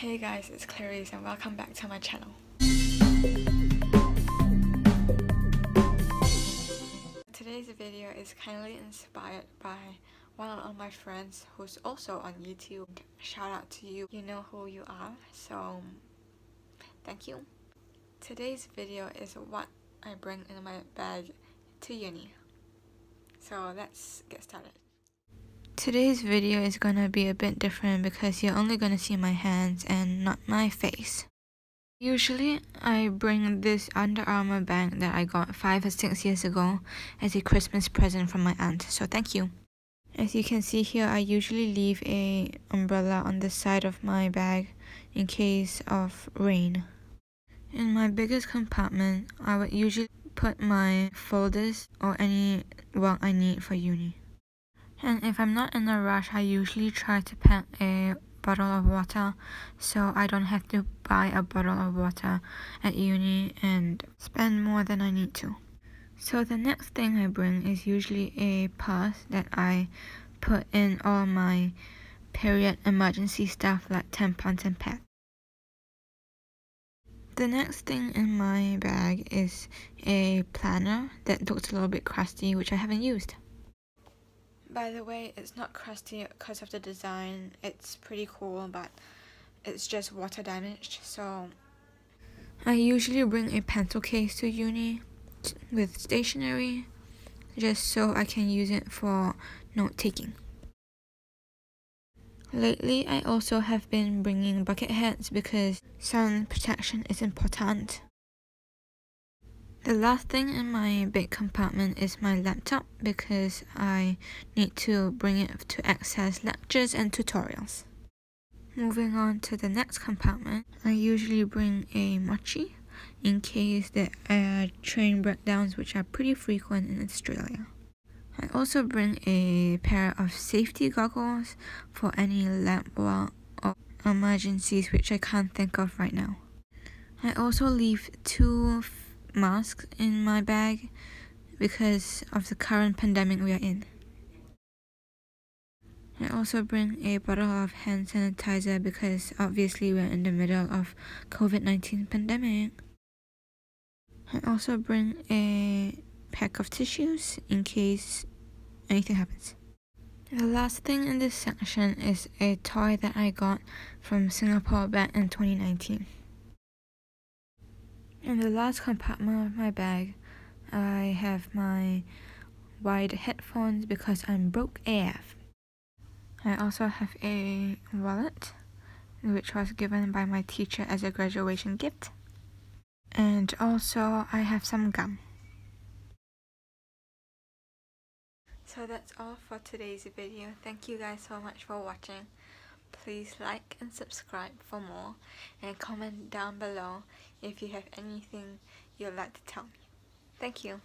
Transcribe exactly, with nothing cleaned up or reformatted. Hey guys, it's Clarice and welcome back to my channel. Today's video is kindly inspired by one of my friends who's also on YouTube. Shout out to you, you know who you are, so thank you. Today's video is what I bring in my bag to uni. So let's get started. Today's video is gonna be a bit different because you're only gonna see my hands and not my face. Usually, I bring this Under Armour bag that I got five or six years ago as a Christmas present from my aunt, so thank you. As you can see here, I usually leave an umbrella on the side of my bag in case of rain. In my biggest compartment, I would usually put my folders or any work I need for uni. And if I'm not in a rush, I usually try to pack a bottle of water so I don't have to buy a bottle of water at uni and spend more than I need to. So the next thing I bring is usually a purse that I put in all my period emergency stuff like tampons and pads. The next thing in my bag is a planner that looks a little bit crusty, which I haven't used. By the way, it's not crusty because of the design, it's pretty cool, but it's just water damaged, so... I usually bring a pencil case to uni with stationery, just so I can use it for note-taking. Lately, I also have been bringing bucket hats because sun protection is important. The last thing in my big compartment is my laptop because I need to bring it to access lectures and tutorials. Moving on to the next compartment, I usually bring a mochi in case there are train breakdowns, which are pretty frequent in Australia. I also bring a pair of safety goggles for any lab work or emergencies which I can't think of right now. I also leave two masks in my bag because of the current pandemic we are in. I also bring a bottle of hand sanitizer because obviously we're in the middle of COVID nineteen pandemic. I also bring a pack of tissues in case anything happens. The last thing in this section is a toy that I got from Singapore back in twenty nineteen. In the last compartment of my bag, I have my wired headphones because I'm broke A F. I also have a wallet, which was given by my teacher as a graduation gift. And also, I have some gum. So that's all for today's video. Thank you guys so much for watching. Please like and subscribe for more, and comment down below if you have anything you'd like to tell me. Thank you.